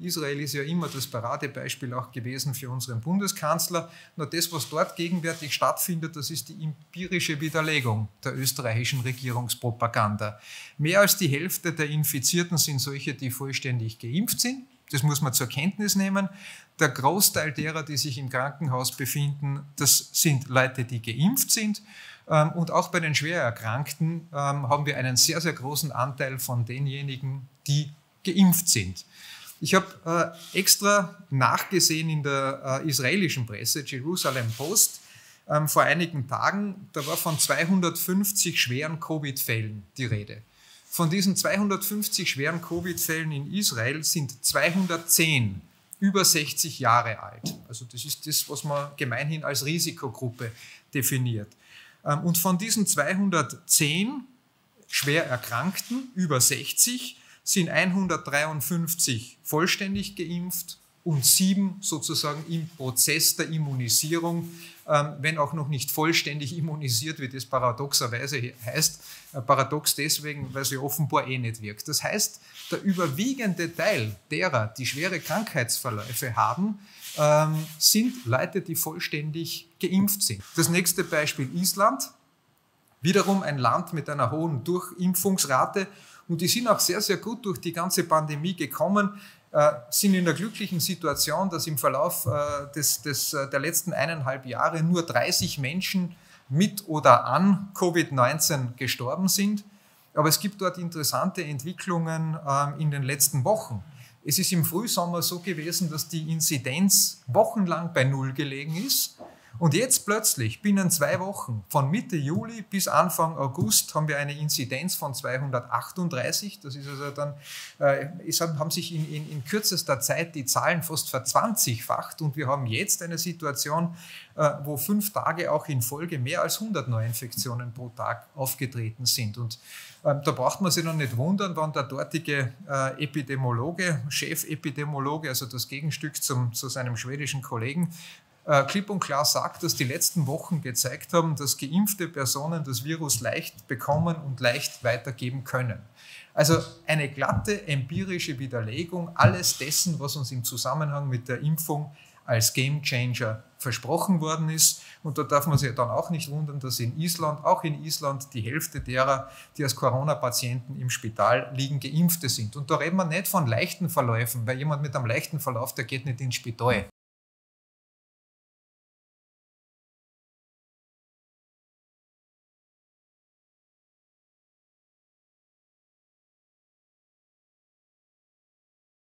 Israel ist ja immer das Paradebeispiel auch gewesen für unseren Bundeskanzler. Nur das, was dort gegenwärtig stattfindet, das ist die empirische Widerlegung der österreichischen Regierungspropaganda. Mehr als die Hälfte der Infizierten sind solche, die vollständig geimpft sind. Das muss man zur Kenntnis nehmen. Der Großteil derer, die sich im Krankenhaus befinden, das sind Leute, die geimpft sind. Und auch bei den Schwererkrankten haben wir einen sehr, sehr großen Anteil von denjenigen, die geimpft sind. Ich habe extra nachgesehen in der israelischen Presse, Jerusalem Post, vor einigen Tagen, da war von 250 schweren Covid-Fällen die Rede. Von diesen 250 schweren Covid-Fällen in Israel sind 210 über 60 Jahre alt. Also das ist das, was man gemeinhin als Risikogruppe definiert. Und von diesen 210 schwer Erkrankten über 60 sind 153 vollständig geimpft und 7 sozusagen im Prozess der Immunisierung, wenn auch noch nicht vollständig immunisiert, wie das paradoxerweise heißt. Paradox deswegen, weil sie offenbar nicht wirkt. Das heißt, der überwiegende Teil derer, die schwere Krankheitsverläufe haben, sind Leute, die vollständig geimpft sind. Das nächste Beispiel Island. Wiederum ein Land mit einer hohen Durchimpfungsrate. Und die sind auch sehr, sehr gut durch die ganze Pandemie gekommen, sind in der glücklichen Situation, dass im Verlauf der letzten 1,5 Jahre nur 30 Menschen mit oder an Covid-19 gestorben sind. Aber es gibt dort interessante Entwicklungen in den letzten Wochen. Es ist im Frühsommer so gewesen, dass die Inzidenz wochenlang bei Null gelegen ist. Und jetzt plötzlich, binnen 2 Wochen, von Mitte Juli bis Anfang August, haben wir eine Inzidenz von 238. Das ist also dann, es haben sich in kürzester Zeit die Zahlen fast ver20-facht. Und wir haben jetzt eine Situation, wo 5 Tage auch in Folge mehr als 100 Neuinfektionen pro Tag aufgetreten sind. Und da braucht man sich noch nicht wundern, wann der dortige Epidemiologe, Chefepidemiologe, also das Gegenstück zu seinem schwedischen Kollegen, klipp und klar sagt, dass die letzten Wochen gezeigt haben, dass geimpfte Personen das Virus leicht bekommen und leicht weitergeben können. Also eine glatte empirische Widerlegung alles dessen, was uns im Zusammenhang mit der Impfung als Game Changer versprochen worden ist. Und da darf man sich dann auch nicht wundern, dass auch in Island die Hälfte derer, die als Corona-Patienten im Spital liegen, Geimpfte sind. Und da reden wir nicht von leichten Verläufen, weil jemand mit einem leichten Verlauf, der geht nicht ins Spital.